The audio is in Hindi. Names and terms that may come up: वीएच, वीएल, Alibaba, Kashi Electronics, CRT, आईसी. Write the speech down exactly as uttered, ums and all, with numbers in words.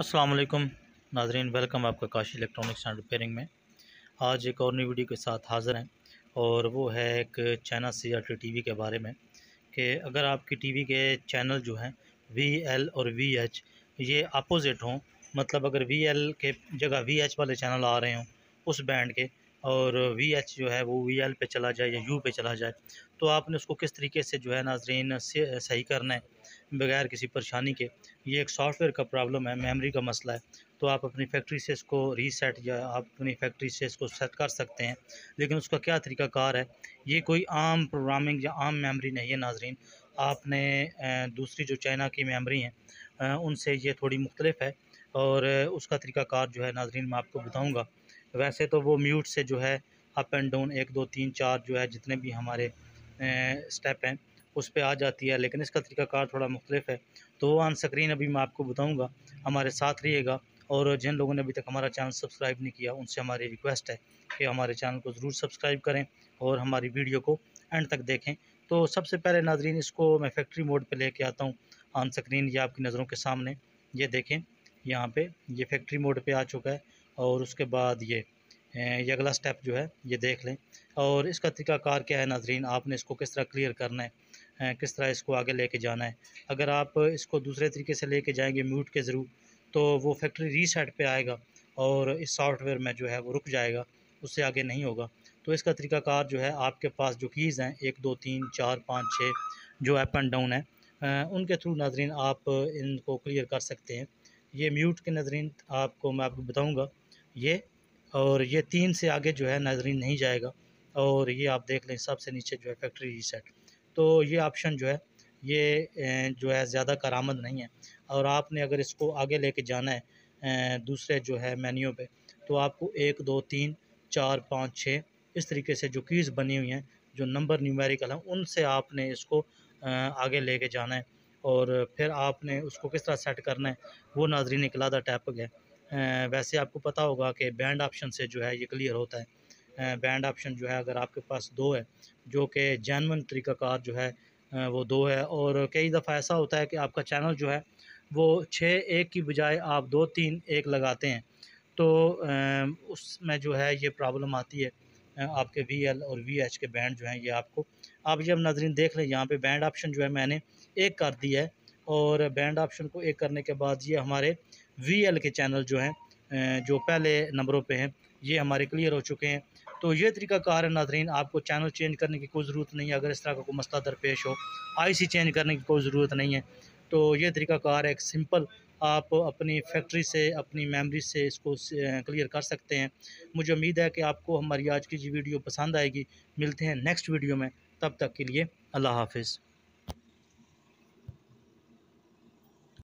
अस्सलाम वालेकुम नाजरीन, वेलकम आपका काशी इलेक्ट्रॉनिक्स एंड रिपेयरिंग में। आज एक और नई वीडियो के साथ हाज़िर हैं और वो है एक चाइना सीआरटी टीवी के बारे में कि अगर आपकी टीवी के चैनल जो हैं वीएल और वीएच ये अपोजिट हों, मतलब अगर वीएल के जगह वीएच वाले चैनल आ रहे हों उस बैंड के और वीएच जो है वो वीएल पे चला जाए या यू पे चला जाए, तो आपने उसको किस तरीके से जो है नाजरीन से सही करना है बगैर किसी परेशानी के। ये एक सॉफ्टवेयर का प्रॉब्लम है, मेमोरी का मसला है, तो आप अपनी फैक्ट्री से इसको रीसेट या आप अपनी फैक्ट्री से इसको सेट कर सकते हैं, लेकिन उसका क्या तरीकाकार है, ये कोई आम प्रोग्रामिंग या आम मेमोरी नहीं है नाजरीन। आपने दूसरी जो चाइना की मेमोरी हैं उनसे ये थोड़ी मुख्तलिफ है और उसका तरीकाकार जो है नाजरीन मैं आपको बताऊँगा। वैसे तो वो म्यूट से जो है अप एंड डाउन एक दो तीन चार जो है जितने भी हमारे स्टेप हैं उस पर आ जाती है, लेकिन इसका तरीकाकार थोड़ा मुख्तलिफ है, तो वो ऑन स्क्रीन अभी मैं आपको बताऊंगा। हमारे साथ रहिएगा और जिन लोगों ने अभी तक हमारा चैनल सब्सक्राइब नहीं किया उनसे हमारी रिक्वेस्ट है कि हमारे चैनल को ज़रूर सब्सक्राइब करें और हमारी वीडियो को एंड तक देखें। तो सबसे पहले नाजरीन इसको मैं फैक्ट्री मोड पर लेके आता हूँ ऑन स्क्रीन, ये आपकी नज़रों के सामने ये देखें, यहाँ पर ये फैक्ट्री मोड पर आ चुका है और उसके बाद ये ये अगला स्टेप जो है ये देख लें और इसका तरीकाकार क्या है नाजरीन, आपने इसको किस तरह क्लियर करना है, किस तरह इसको आगे लेके जाना है। अगर आप इसको दूसरे तरीके से लेके जाएंगे म्यूट के ज़रूर, तो वो फैक्ट्री रीसेट पे आएगा और इस सॉफ्टवेयर में जो है वो रुक जाएगा, उससे आगे नहीं होगा। तो इसका तरीकाकार जो है आपके पास जो कीज़ हैं एक दो तीन चार पाँच छः जो अप एंड डाउन है उनके थ्रू नाजरीन आप इनको क्लियर कर सकते हैं। ये म्यूट के नाजरीन आपको मैं आपको बताऊँगा ये, और ये तीन से आगे जो है नाजरीन नहीं जाएगा। और ये आप देख लें सबसे नीचे जो है फैक्ट्री रीसेट, तो ये ऑप्शन जो है ये जो है ज़्यादा करामद नहीं है। और आपने अगर इसको आगे लेके जाना है दूसरे जो है मेन्यू पे, तो आपको एक दो तीन चार पाँच छः इस तरीके से जो कीज़ बनी हुई हैं जो नंबर न्यूमेरिकल हैं उनसे आपने इसको आगे लेके जाना है और फिर आपने उसको किस तरह सेट करना है वो नाजरीन एक अलग टॉपिक है। वैसे आपको पता होगा कि बैंड ऑप्शन से जो है ये क्लियर होता है, बैंड ऑप्शन जो है अगर आपके पास दो है जो कि जैनवन तरीकाकार जो है वो दो है। और कई दफ़ा ऐसा होता है कि आपका चैनल जो है वो छः एक की बजाय आप दो तीन एक लगाते हैं, तो उसमें जो है ये प्रॉब्लम आती है आपके वीएल और वीएच के बैंड जो हैं ये आपको। आप जब नाजरीन देख लें यहाँ पर बैंड ऑप्शन जो है मैंने एक कर दिया है और बैंड ऑप्शन को एक करने के बाद ये हमारे वीएल के चैनल जो हैं जो पहले नंबरों पे हैं ये हमारे क्लियर हो चुके हैं। तो ये तरीकाकार है नाजरीन, आपको चैनल चेंज करने की कोई ज़रूरत नहीं है। अगर इस तरह का कोई मसला दरपेश हो, आईसी चेंज करने की कोई ज़रूरत नहीं है, तो ये तरीकाकार एक सिंपल आप अपनी फैक्ट्री से अपनी मेमोरी से इसको क्लियर कर सकते हैं। मुझे उम्मीद है कि आपको हमारी आज की वीडियो पसंद आएगी। मिलते हैं नेक्स्ट वीडियो में, तब तक के लिए अल्लाह हाफिज़।